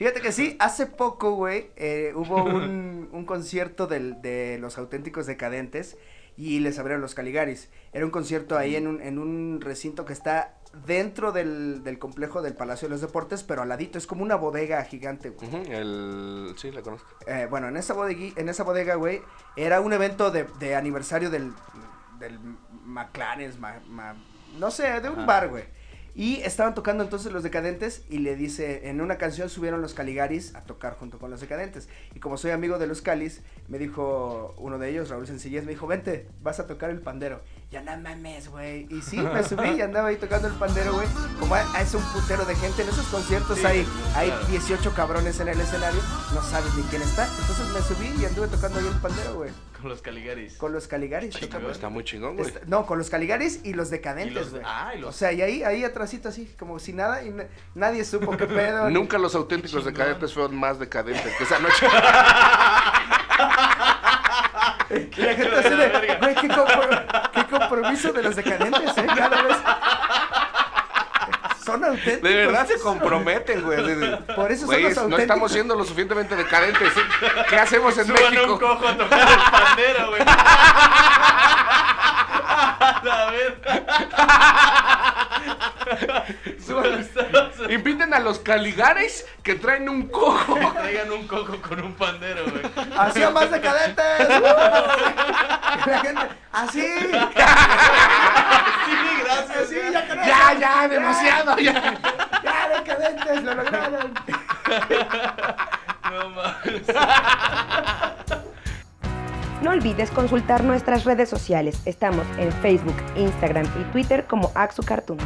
Fíjate que sí, hace poco, güey, hubo un concierto de Los Auténticos Decadentes y les abrieron Los Caligaris. Era un concierto ahí en un recinto que está dentro del complejo del Palacio de los Deportes, pero al ladito, es como una bodega gigante, güey. Sí, la conozco. Bueno, en esa bodega, güey, era un evento de aniversario del McLaren, no sé, de un bar, güey. Y estaban tocando entonces Los Decadentes y le dice, en una canción subieron Los Caligaris a tocar junto con Los Decadentes. Y como soy amigo de Los Calis, me dijo uno de ellos, Raúl Sencillez, me dijo, vente, vas a tocar el pandero. Ya no mames, güey. Y sí, me subí y andaba ahí tocando el pandero, güey. Como es un putero de gente en esos conciertos, sí, hay 18 cabrones en el escenario, no sabes ni quién está. Entonces me subí y anduve tocando ahí el pandero, güey. Con Los Caligaris. Con Los Caligaris. Ay, está muy chingón, güey. No, con Los Caligaris y Los Decadentes, güey. O sea, y ahí atrásito así, como si nada, y nadie supo qué pedo. Nunca Los Auténticos Decadentes fueron más decadentes que esa noche. Y la gente así de, güey, qué compromiso de Los Decadentes, cada vez. Son auténticos. De verdad se comprometen, güey. Por eso son los auténticos. No estamos siendo lo suficientemente decadentes. ¿Qué hacemos en México? Suban un cojo a tocar el pandero, güey. A ver. Inviten a Los Caligares que traen un cojo. Que traigan un cojo con un pandero, güey. Así a más decadentes. La gente, así. Sí, gracias. Sí, ya, demasiado, ya. Ya, decadentes, lo lograron. No mames. No olvides consultar nuestras redes sociales. Estamos en Facebook, Instagram y Twitter como Axo Cartoons.